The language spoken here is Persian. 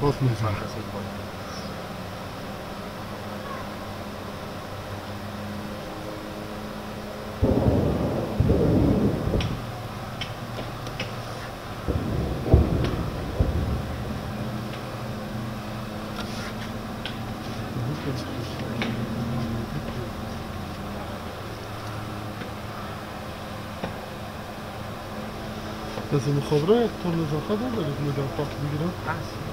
خوش میزن. لازم خبره تو نزاخه دارید میدان پاک بگیرم؟